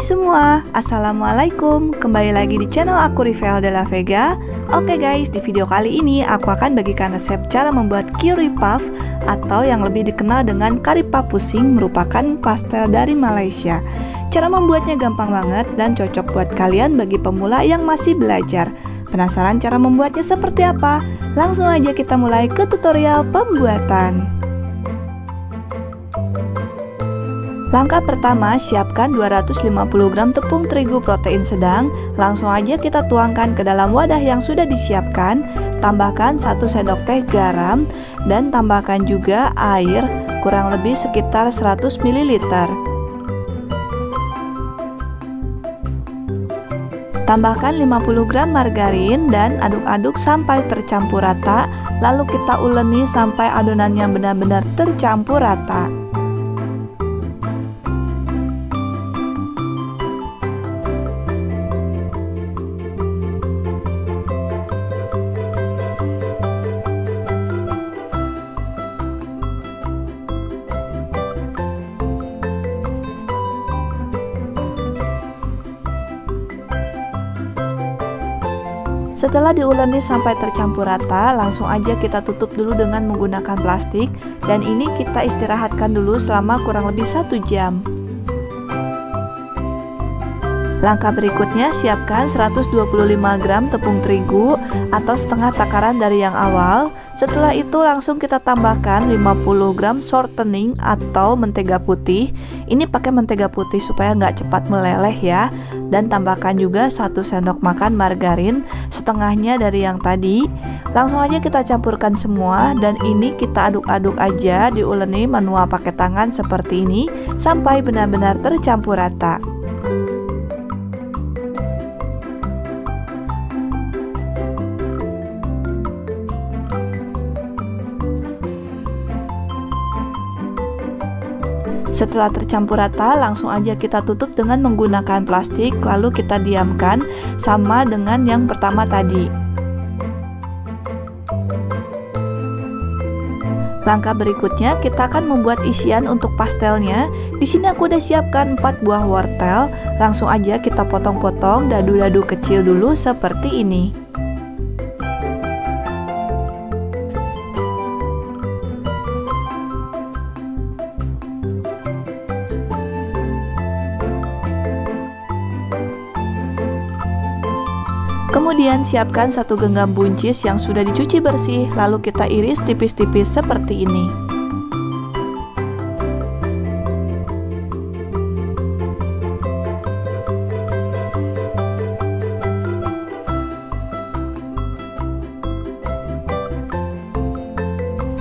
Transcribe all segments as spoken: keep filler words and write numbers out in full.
Semua, assalamualaikum. Kembali lagi di channel aku, Rivell de la Vega. Oke guys, di video kali ini aku akan bagikan resep cara membuat Curry Puff atau yang lebih dikenal dengan Karipap Pusing, merupakan pastel dari Malaysia. Cara membuatnya gampang banget dan cocok buat kalian bagi pemula yang masih belajar. Penasaran cara membuatnya seperti apa? Langsung aja kita mulai ke tutorial pembuatan. Langkah pertama, siapkan dua ratus lima puluh gram tepung terigu protein sedang. Langsung aja kita tuangkan ke dalam wadah yang sudah disiapkan. Tambahkan satu sendok teh garam dan tambahkan juga air kurang lebih sekitar seratus mililiter. Tambahkan lima puluh gram margarin dan aduk-aduk sampai tercampur rata. Lalu kita uleni sampai adonannya benar-benar tercampur rata. Setelah diuleni sampai tercampur rata, langsung aja kita tutup dulu dengan menggunakan plastik. Dan ini kita istirahatkan dulu selama kurang lebih satu jam. Langkah berikutnya, siapkan seratus dua puluh lima gram tepung terigu atau setengah takaran dari yang awal. Setelah itu langsung kita tambahkan lima puluh gram shortening atau mentega putih. Ini pakai mentega putih supaya nggak cepat meleleh ya. Dan tambahkan juga satu sendok makan margarin, setengahnya dari yang tadi. Langsung aja kita campurkan semua dan ini kita aduk-aduk aja, diuleni manual pakai tangan seperti ini sampai benar-benar tercampur rata. Setelah tercampur rata, langsung aja kita tutup dengan menggunakan plastik, lalu kita diamkan sama dengan yang pertama tadi. Langkah berikutnya, kita akan membuat isian untuk pastelnya. Di sini aku udah siapkan empat buah wortel. Langsung aja kita potong-potong dadu-dadu kecil dulu seperti ini. Kemudian siapkan satu genggam buncis yang sudah dicuci bersih, lalu kita iris tipis-tipis seperti ini.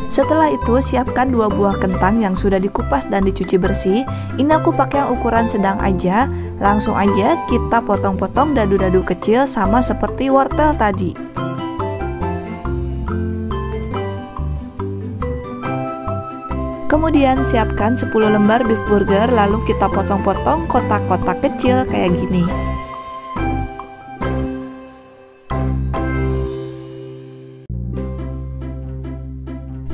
Setelah itu siapkan dua buah kentang yang sudah dikupas dan dicuci bersih. Ini aku pakai yang ukuran sedang aja. Langsung aja kita potong-potong dadu-dadu kecil sama seperti wortel tadi. Kemudian siapkan sepuluh lembar beef burger, lalu kita potong-potong kotak-kotak kecil kayak gini.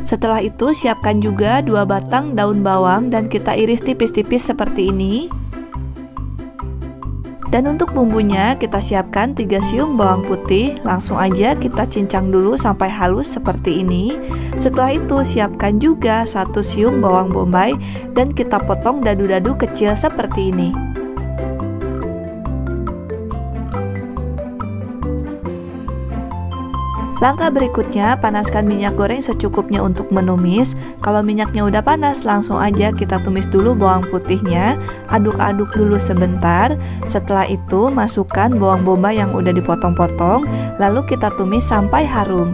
Setelah itu siapkan juga dua batang daun bawang dan kita iris tipis-tipis seperti ini. Dan untuk bumbunya kita siapkan tiga siung bawang putih. Langsung aja kita cincang dulu sampai halus seperti ini. Setelah itu siapkan juga satu siung bawang bombay dan kita potong dadu-dadu kecil seperti ini. Langkah berikutnya, panaskan minyak goreng secukupnya untuk menumis. Kalau minyaknya udah panas, langsung aja kita tumis dulu bawang putihnya. Aduk-aduk dulu sebentar. Setelah itu, masukkan bawang bombay yang udah dipotong-potong. Lalu kita tumis sampai harum.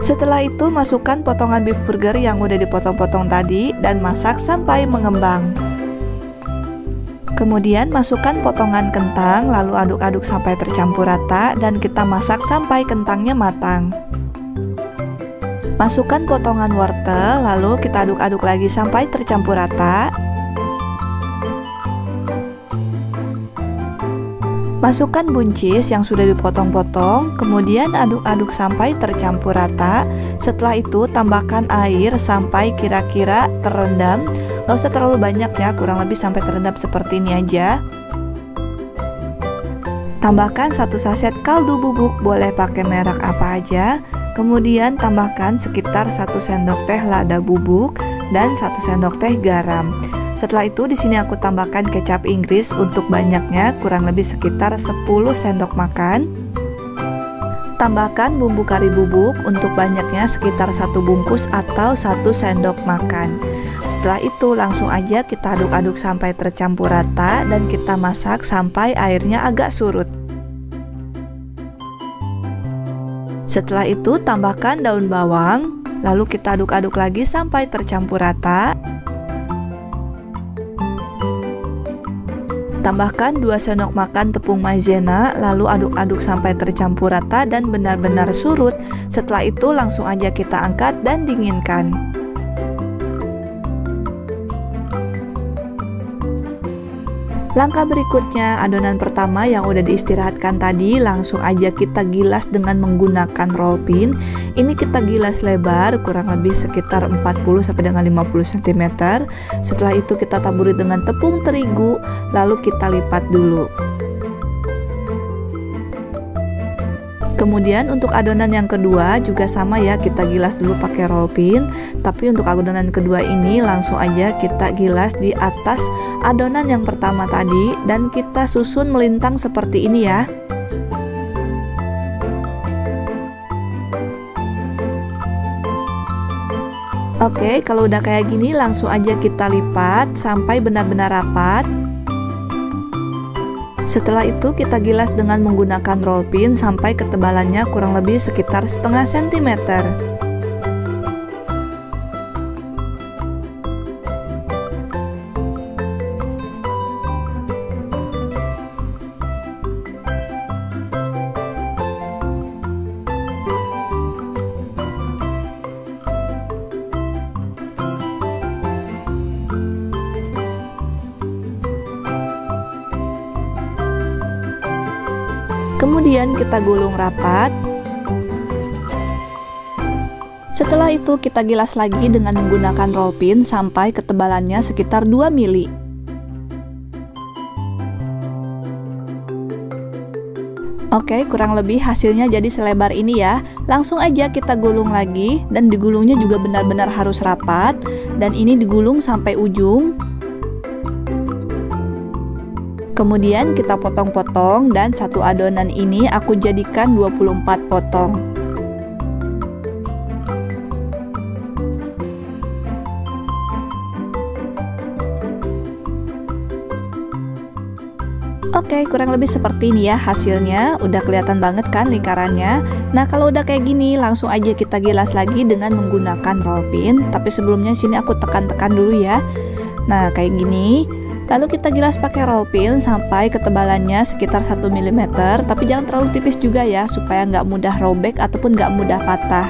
Setelah itu, masukkan potongan beef burger yang udah dipotong-potong tadi dan masak sampai mengembang. Kemudian masukkan potongan kentang, lalu aduk-aduk sampai tercampur rata dan kita masak sampai kentangnya matang. Masukkan potongan wortel, lalu kita aduk-aduk lagi sampai tercampur rata. Masukkan buncis yang sudah dipotong-potong, kemudian aduk-aduk sampai tercampur rata. Setelah itu tambahkan air sampai kira-kira terendam. Gak usah terlalu banyak ya, kurang lebih sampai terendam seperti ini aja. Tambahkan satu saset kaldu bubuk, boleh pakai merek apa aja. Kemudian tambahkan sekitar satu sendok teh lada bubuk dan satu sendok teh garam. Setelah itu di sini aku tambahkan kecap Inggris untuk banyaknya, kurang lebih sekitar sepuluh sendok makan. Tambahkan bumbu kari bubuk untuk banyaknya sekitar satu bungkus atau satu sendok makan. Setelah itu langsung aja kita aduk-aduk sampai tercampur rata dan kita masak sampai airnya agak surut. Setelah itu tambahkan daun bawang, lalu kita aduk-aduk lagi sampai tercampur rata. Tambahkan dua sendok makan tepung maizena, lalu aduk-aduk sampai tercampur rata dan benar-benar surut. Setelah itu langsung aja kita angkat dan dinginkan. Langkah berikutnya, adonan pertama yang udah diistirahatkan tadi langsung aja kita gilas dengan menggunakan roll pin. Ini kita gilas lebar kurang lebih sekitar empat puluh sampai dengan lima puluh sentimeter. Setelah itu kita taburi dengan tepung terigu, lalu kita lipat dulu. Kemudian untuk adonan yang kedua juga sama ya, kita gilas dulu pakai roll pin. Tapi untuk adonan kedua ini langsung aja kita gilas di atas adonan yang pertama tadi dan kita susun melintang seperti ini ya. Oke, kalau udah kayak gini langsung aja kita lipat sampai benar-benar rapat. Setelah itu kita gilas dengan menggunakan roll pin sampai ketebalannya kurang lebih sekitar setengah sentimeter. Kemudian kita gulung rapat. Setelah itu kita gilas lagi dengan menggunakan roll pin sampai ketebalannya sekitar dua mili. Oke, kurang lebih hasilnya jadi selebar ini ya. Langsung aja kita gulung lagi dan digulungnya juga benar-benar harus rapat. Dan ini digulung sampai ujung. Kemudian kita potong-potong dan satu adonan ini aku jadikan dua puluh empat potong. Oke, kurang lebih seperti ini ya hasilnya. Udah kelihatan banget kan lingkarannya. Nah, kalau udah kayak gini langsung aja kita gilas lagi dengan menggunakan roll pin. Tapi sebelumnya sini aku tekan-tekan dulu ya. Nah, kayak gini. Lalu kita gilas pakai roll pin sampai ketebalannya sekitar satu milimeter, tapi jangan terlalu tipis juga ya, supaya nggak mudah robek ataupun nggak mudah patah.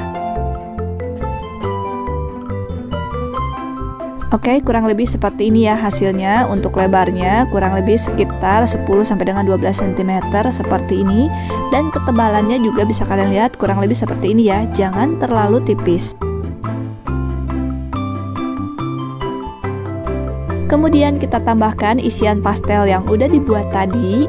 Oke, kurang lebih seperti ini ya hasilnya. Untuk lebarnya kurang lebih sekitar sepuluh sampai dengan dua belas sentimeter seperti ini. Dan ketebalannya juga bisa kalian lihat kurang lebih seperti ini ya, jangan terlalu tipis. Kemudian kita tambahkan isian pastel yang udah dibuat tadi.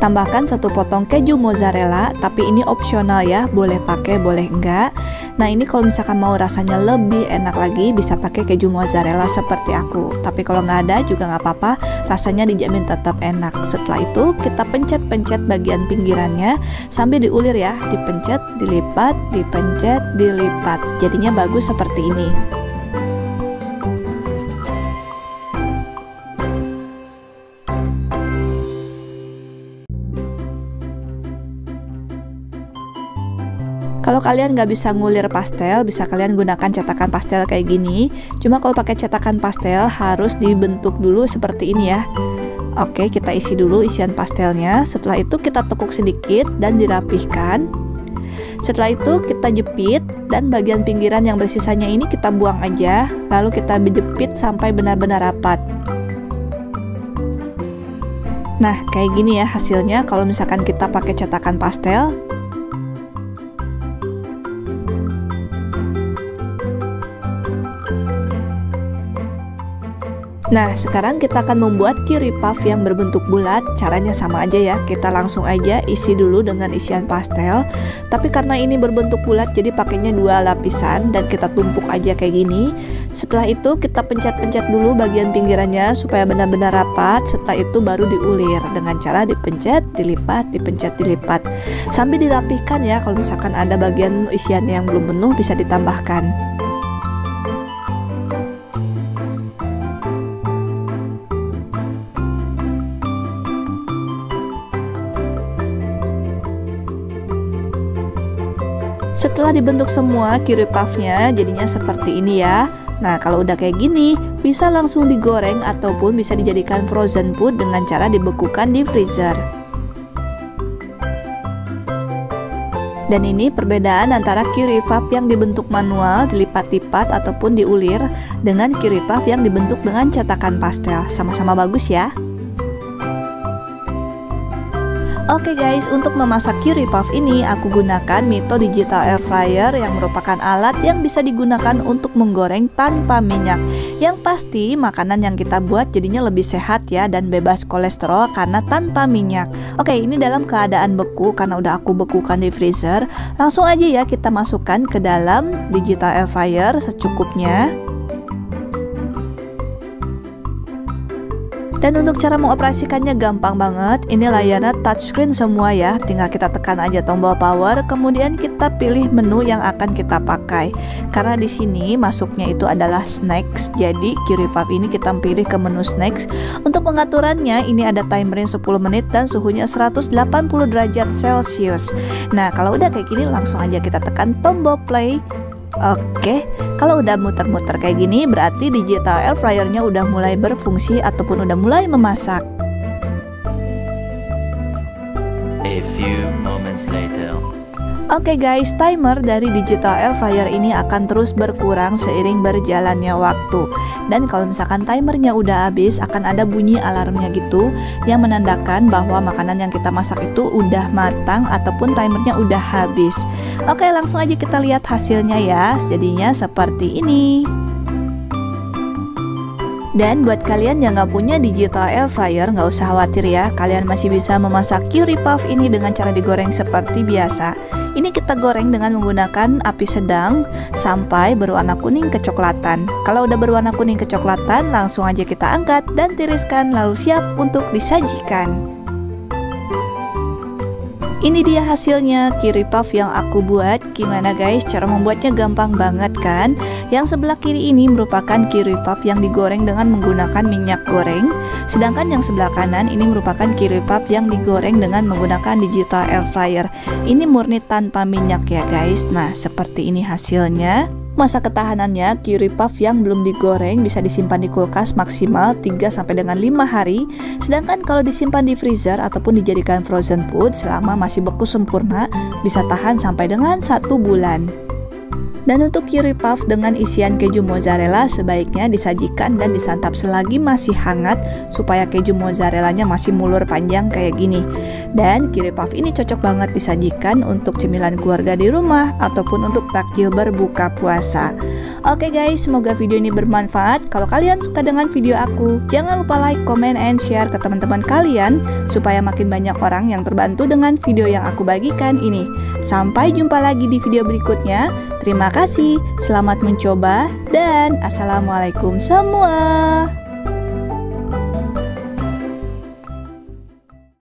Tambahkan satu potong keju mozzarella, tapi ini opsional ya, boleh pakai boleh enggak. Nah, ini kalau misalkan mau rasanya lebih enak lagi bisa pakai keju mozzarella seperti aku. Tapi kalau nggak ada juga nggak apa-apa, rasanya dijamin tetap enak. Setelah itu kita pencet-pencet bagian pinggirannya sambil diulir ya, dipencet, dilipat, dipencet, dilipat. Jadinya bagus seperti ini. Kalau kalian nggak bisa ngulir pastel, bisa kalian gunakan cetakan pastel kayak gini. Cuma kalau pakai cetakan pastel harus dibentuk dulu seperti ini ya. Oke, kita isi dulu isian pastelnya. Setelah itu kita tekuk sedikit dan dirapihkan. Setelah itu kita jepit dan bagian pinggiran yang bersisanya ini kita buang aja, lalu kita jepit sampai benar-benar rapat. Nah, kayak gini ya hasilnya kalau misalkan kita pakai cetakan pastel. Nah, sekarang kita akan membuat curry puff yang berbentuk bulat. Caranya sama aja ya, kita langsung aja isi dulu dengan isian pastel. Tapi karena ini berbentuk bulat, jadi pakainya dua lapisan dan kita tumpuk aja kayak gini. Setelah itu kita pencet-pencet dulu bagian pinggirannya supaya benar-benar rapat. Setelah itu baru diulir dengan cara dipencet, dilipat, dipencet, dilipat. Sambil dirapihkan ya, kalau misalkan ada bagian isian yang belum penuh bisa ditambahkan. Setelah dibentuk semua curry puffnya jadinya seperti ini ya. Nah, kalau udah kayak gini bisa langsung digoreng ataupun bisa dijadikan frozen food dengan cara dibekukan di freezer. Dan ini perbedaan antara curry puff yang dibentuk manual, dilipat-lipat ataupun diulir dengan curry puff yang dibentuk dengan cetakan pastel. Sama-sama bagus ya. Oke guys, untuk memasak curry puff ini aku gunakan Mito Digital Air Fryer yang merupakan alat yang bisa digunakan untuk menggoreng tanpa minyak. Yang pasti makanan yang kita buat jadinya lebih sehat ya dan bebas kolesterol karena tanpa minyak. Oke, ini dalam keadaan beku karena udah aku bekukan di freezer. Langsung aja ya kita masukkan ke dalam digital air fryer secukupnya. Dan untuk cara mengoperasikannya gampang banget, ini layarnya touchscreen semua ya, tinggal kita tekan aja tombol power, kemudian kita pilih menu yang akan kita pakai. Karena di sini masuknya itu adalah snacks, jadi curry puff ini kita pilih ke menu snacks. Untuk pengaturannya ini ada timernya sepuluh menit dan suhunya seratus delapan puluh derajat Celcius. Nah, kalau udah kayak gini langsung aja kita tekan tombol play. Oke, kalau udah muter-muter kayak gini berarti digital air fryer-nya udah mulai berfungsi ataupun udah mulai memasak. A few moments later. Oke guys, timer dari digital air fryer ini akan terus berkurang seiring berjalannya waktu. Dan kalau misalkan timernya udah habis, akan ada bunyi alarmnya gitu yang menandakan bahwa makanan yang kita masak itu udah matang ataupun timernya udah habis. Oke, langsung aja kita lihat hasilnya ya. Jadinya seperti ini. Dan buat kalian yang nggak punya digital air fryer, nggak usah khawatir ya. Kalian masih bisa memasak curry puff ini dengan cara digoreng seperti biasa. Ini kita goreng dengan menggunakan api sedang sampai berwarna kuning kecoklatan. Kalau udah berwarna kuning kecoklatan, langsung aja kita angkat dan tiriskan lalu siap untuk disajikan. Ini dia hasilnya curry puff yang aku buat. Gimana guys, cara membuatnya gampang banget kan? Yang sebelah kiri ini merupakan curry puff yang digoreng dengan menggunakan minyak goreng. Sedangkan yang sebelah kanan ini merupakan curry puff yang digoreng dengan menggunakan digital air fryer. Ini murni tanpa minyak ya guys. Nah, seperti ini hasilnya. Masa ketahanannya curry puff yang belum digoreng bisa disimpan di kulkas maksimal tiga sampai dengan lima hari. Sedangkan kalau disimpan di freezer ataupun dijadikan frozen food selama masih beku sempurna bisa tahan sampai dengan satu bulan. Dan untuk curry puff dengan isian keju mozzarella sebaiknya disajikan dan disantap selagi masih hangat supaya keju mozzarellanya masih mulur panjang kayak gini. Dan curry puff ini cocok banget disajikan untuk cemilan keluarga di rumah ataupun untuk takjil berbuka puasa. Oke guys, semoga video ini bermanfaat. Kalau kalian suka dengan video aku, jangan lupa like, comment, and share ke teman-teman kalian supaya makin banyak orang yang terbantu dengan video yang aku bagikan ini. Sampai jumpa lagi di video berikutnya. Terima kasih, selamat mencoba, dan assalamualaikum semua.